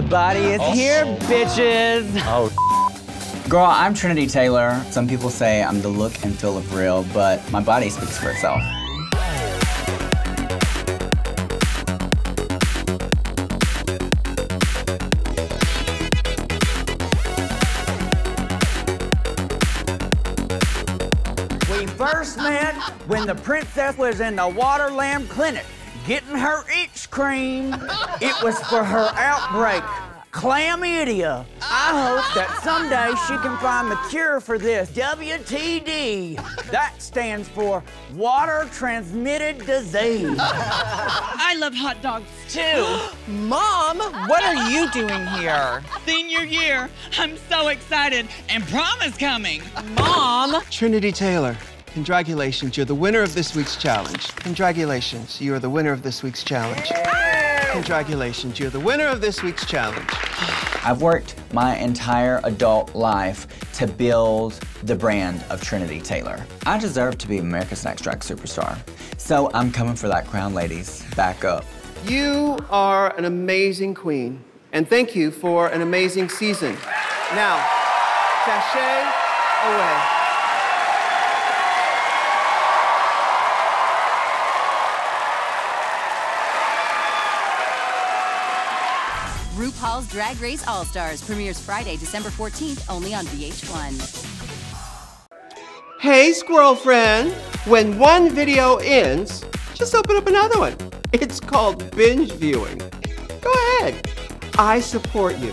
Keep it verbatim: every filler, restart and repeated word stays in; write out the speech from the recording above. The body is oh. here, bitches. Oh. Girl, I'm Trinity Taylor. Some people say I'm the look and feel of real, but my body speaks for itself. We first met when the princess was in the Water Lamb Clinic getting her itch cream. It was for her outbreak. Chlamydia. I hope that someday she can find the cure for this. W T D. That stands for Water Transmitted Disease. I love hot dogs too. Mom, what are you doing here? Senior year. I'm so excited. And prom is coming. Mom. Trinity Taylor. Congratulations, you're the winner of this week's challenge. Congratulations, you are the winner of this week's challenge. Congratulations, you're the winner of this week's challenge. I've worked my entire adult life to build the brand of Trinity Taylor. I deserve to be America's Next Drag Superstar. So I'm coming for that crown, ladies. Back up. You are an amazing queen, and thank you for an amazing season. Now, sashay away. RuPaul's Drag Race All Stars premieres Friday, December fourteenth, only on V H one. Hey, squirrel friend. When one video ends, just open up another one. It's called binge viewing. Go ahead. I support you.